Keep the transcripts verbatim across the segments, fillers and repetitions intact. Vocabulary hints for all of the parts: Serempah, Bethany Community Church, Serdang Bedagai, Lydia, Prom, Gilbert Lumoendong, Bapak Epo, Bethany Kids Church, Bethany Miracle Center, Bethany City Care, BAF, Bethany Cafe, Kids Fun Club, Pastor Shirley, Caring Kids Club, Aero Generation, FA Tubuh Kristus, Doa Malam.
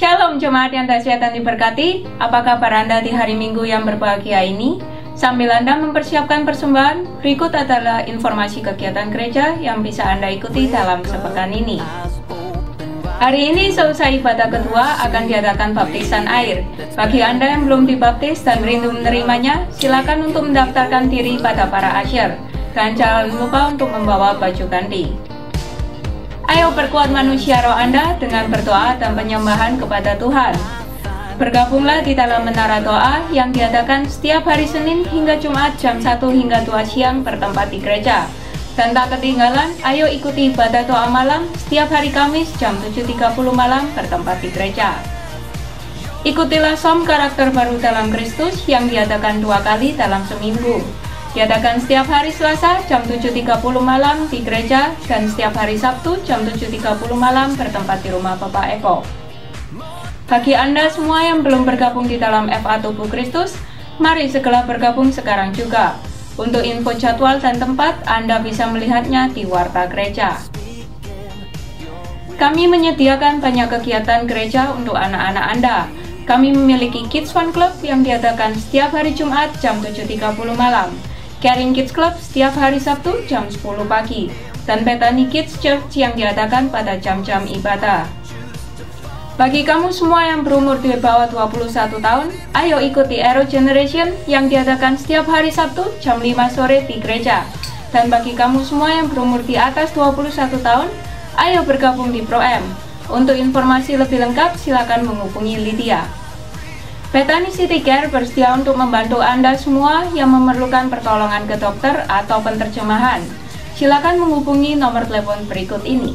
Shalom jemaat yang dahsyat dan diberkati. Apa kabar Anda di hari Minggu yang berbahagia ini? Sambil Anda mempersiapkan persembahan, berikut adalah informasi kegiatan gereja yang bisa Anda ikuti dalam sepekan ini. Hari ini selesai ibadah kedua akan diadakan baptisan air. Bagi Anda yang belum dibaptis dan rindu menerimanya, silakan untuk mendaftarkan diri pada para asyir. Dan jangan lupa untuk membawa baju ganti. Ayo perkuat manusia roh Anda dengan berdoa dan penyembahan kepada Tuhan. Bergabunglah di dalam menara doa yang diadakan setiap hari Senin hingga Jumat jam satu hingga dua siang bertempat di gereja. Dan tak ketinggalan, ayo ikuti ibadah doa malam setiap hari Kamis jam tujuh tiga puluh malam bertempat di gereja. Ikutilah som karakter baru dalam Kristus yang diadakan dua kali dalam seminggu. Diadakan setiap hari Selasa jam tujuh tiga puluh malam di gereja dan setiap hari Sabtu jam tujuh tiga puluh malam bertempat di rumah Bapak Epo. Bagi Anda semua yang belum bergabung di dalam F A Tubuh Kristus, mari segera bergabung sekarang juga. Untuk info jadwal dan tempat, Anda bisa melihatnya di Warta Gereja. Kami menyediakan banyak kegiatan gereja untuk anak-anak Anda. Kami memiliki Kids Fun Club yang diadakan setiap hari Jumat jam tujuh tiga puluh malam. Caring Kids Club setiap hari Sabtu jam sepuluh pagi, dan Bethany Kids Church yang diadakan pada jam-jam ibadah. Bagi kamu semua yang berumur di bawah dua puluh satu tahun, ayo ikuti Aero Generation yang diadakan setiap hari Sabtu jam lima sore di gereja. Dan bagi kamu semua yang berumur di atas dua puluh satu tahun, ayo bergabung di Prom. Untuk informasi lebih lengkap, silakan menghubungi Lydia. Bethany City Care bersedia untuk membantu Anda semua yang memerlukan pertolongan ke dokter atau penerjemahan. Silakan menghubungi nomor telepon berikut ini.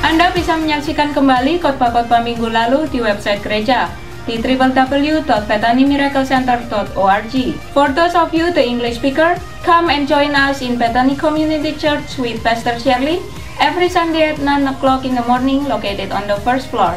Anda bisa menyaksikan kembali khotbah-khotbah minggu lalu di website gereja di w w w dot bethany miracle center dot org. For those of you the English speaker, come and join us in Bethany Community Church with Pastor Shirley every Sunday at nine o'clock in the morning located on the first floor.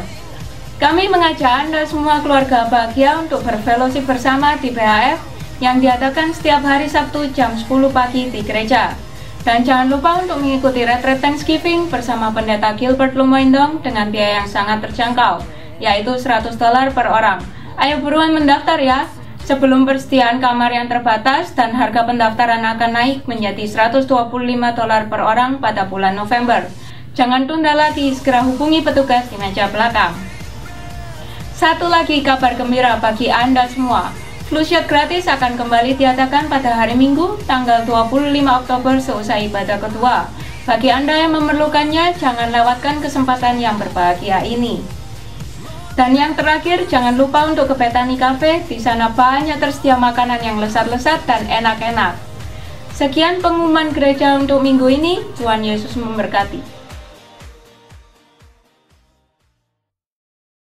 Kami mengajak Anda semua keluarga bahagia untuk berfellowship bersama di B A F yang diadakan setiap hari Sabtu jam sepuluh pagi di gereja. Dan jangan lupa untuk mengikuti Retreat Thanksgiving bersama pendeta Gilbert Lumoendong dengan biaya yang sangat terjangkau, yaitu seratus dolar per orang. Ayo buruan mendaftar ya! Sebelum persediaan kamar yang terbatas dan harga pendaftaran akan naik menjadi seratus dua puluh lima dolar per orang pada bulan November. Jangan tunda lagi, segera hubungi petugas di meja belakang. Satu lagi kabar gembira bagi Anda semua. Flu shot gratis akan kembali diadakan pada hari Minggu, tanggal dua puluh lima Oktober seusai ibadah kedua. Bagi Anda yang memerlukannya, jangan lewatkan kesempatan yang berbahagia ini. Dan yang terakhir, jangan lupa untuk ke Bethany Cafe, di sana banyak tersedia makanan yang lesat-lesat dan enak-enak. Sekian pengumuman gereja untuk minggu ini, Tuhan Yesus memberkati.